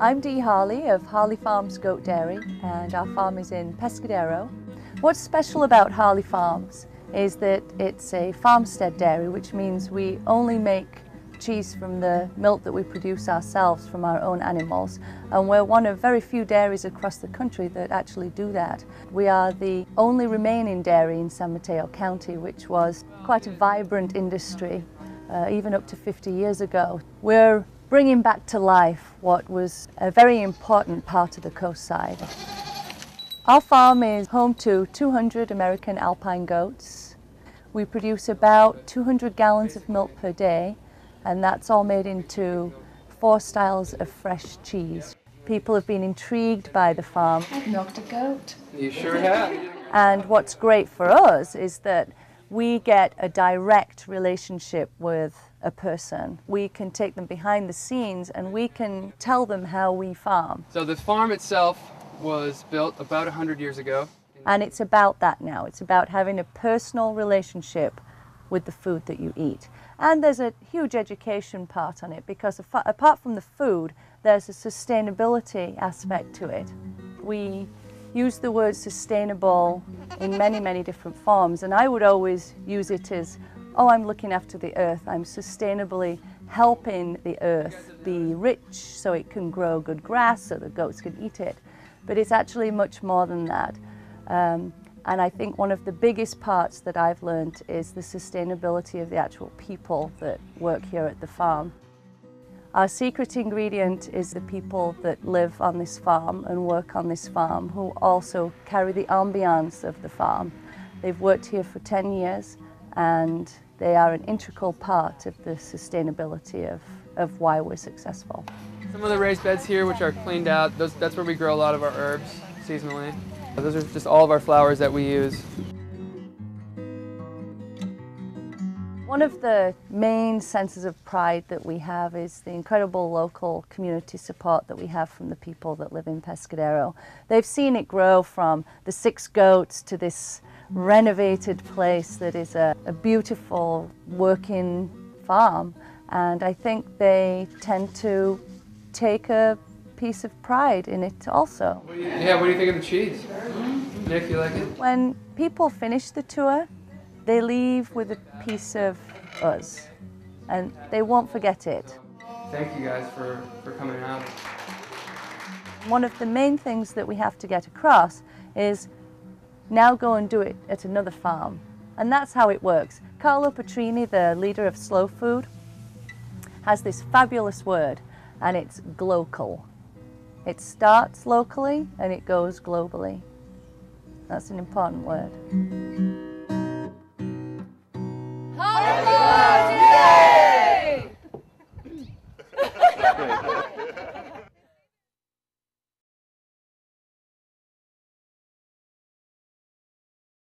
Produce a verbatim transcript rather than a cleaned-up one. I'm Dee Harley of Harley Farms Goat Dairy, and our farm is in Pescadero. What's special about Harley Farms is that it's a farmstead dairy, which means we only make cheese from the milk that we produce ourselves from our own animals, and we're one of very few dairies across the country that actually do that. We are the only remaining dairy in San Mateo County, which was quite a vibrant industry uh, even up to fifty years ago. We're bringing back to life what was a very important part of the coastside. Our farm is home to two hundred American alpine goats. We produce about two hundred gallons of milk per day, and that's all made into four styles of fresh cheese. People have been intrigued by the farm. I've milked a goat. You sure have. And what's great for us is that we get a direct relationship with a person. We can take them behind the scenes and we can tell them how we farm. So the farm itself was built about one hundred years ago. And it's about that now. It's about having a personal relationship with the food that you eat. And there's a huge education part on it, because apart from the food, there's a sustainability aspect to it. We use the word sustainable in many, many different forms, and I would always use it as, oh, I'm looking after the earth, I'm sustainably helping the earth be rich so it can grow good grass so the goats can eat it. But it's actually much more than that. Um, and I think one of the biggest parts that I've learned is the sustainability of the actual people that work here at the farm. Our secret ingredient is the people that live on this farm and work on this farm, who also carry the ambiance of the farm. They've worked here for ten years, and they are an integral part of the sustainability of, of why we're successful. Some of the raised beds here, which are cleaned out, those, that's where we grow a lot of our herbs seasonally. Those are just all of our flowers that we use. One of the main senses of pride that we have is the incredible local community support that we have from the people that live in Pescadero. They've seen it grow from the six goats to this renovated place that is a, a beautiful working farm, and I think they tend to take a piece of pride in it also. What do you, yeah, what do you think of the cheese? Mm-hmm. Nick, you like it? When people finish the tour, they leave with a piece of us, and they won't forget it. Thank you guys for, for coming out. One of the main things that we have to get across is, now go and do it at another farm. And that's how it works. Carlo Petrini, the leader of Slow Food, has this fabulous word, and it's glocal. It starts locally and it goes globally. That's an important word.